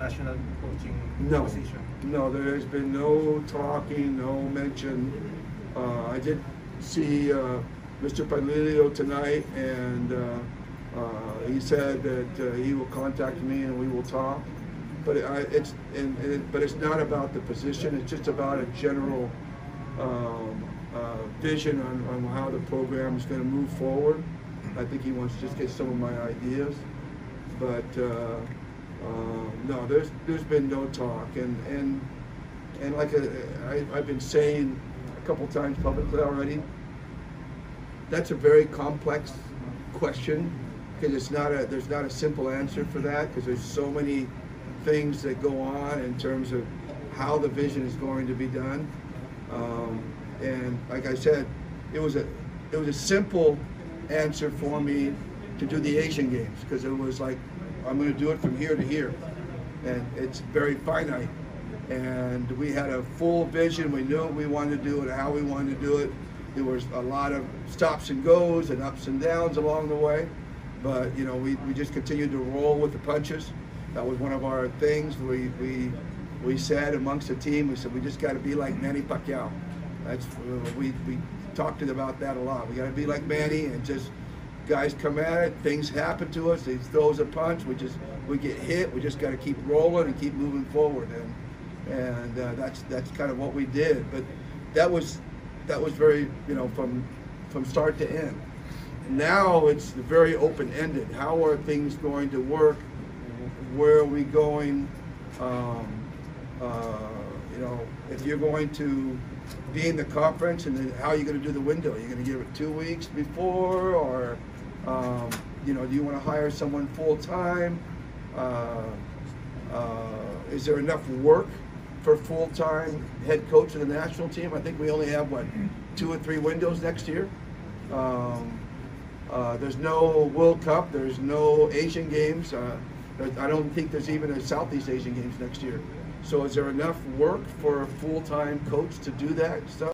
national coaching position? No, there's been no talking, no mention. I did see Mr. Panlilio tonight, and he said that he will contact me and we will talk. But it's not about the position. It's just about a general vision on how the program is going to move forward. I think he wants to just get some of my ideas, but no, there's been no talk. And like I've been saying a couple times publicly already, that's a very complex question, because there's not a simple answer for that, because there's so many things that go on in terms of how the vision is going to be done. And like I said, it was a simple answer for me to do the Asian Games, because it was like, I'm going to do it from here to here, and it's very finite. And we had a full vision. We knew what we wanted to do and how we wanted to do it. There was a lot of stops and goes and ups and downs along the way, but you know, we just continued to roll with the punches. That was one of our things. We said amongst the team, we said we just got to be like Manny Pacquiao. That's we talked about that a lot. We got to be like Manny, and just guys come at it. Things happen to us. He throws a punch. We get hit. We just got to keep rolling and keep moving forward. And that's kind of what we did. But that was very, you know, from start to end. Now it's very open-ended. How are things going to work? Where are we going? You know, if you're going to be in the conference, and then how are you going to do the window? Are you going to give it 2 weeks before, or you know, do you want to hire someone full time? Is there enough work for full-time head coach of the national team? I think we only have what, 2 or 3 windows next year. There's no World Cup. There's no Asian Games. I don't think there's even a Southeast Asian Games next year. So is there enough work for a full-time coach to do that stuff?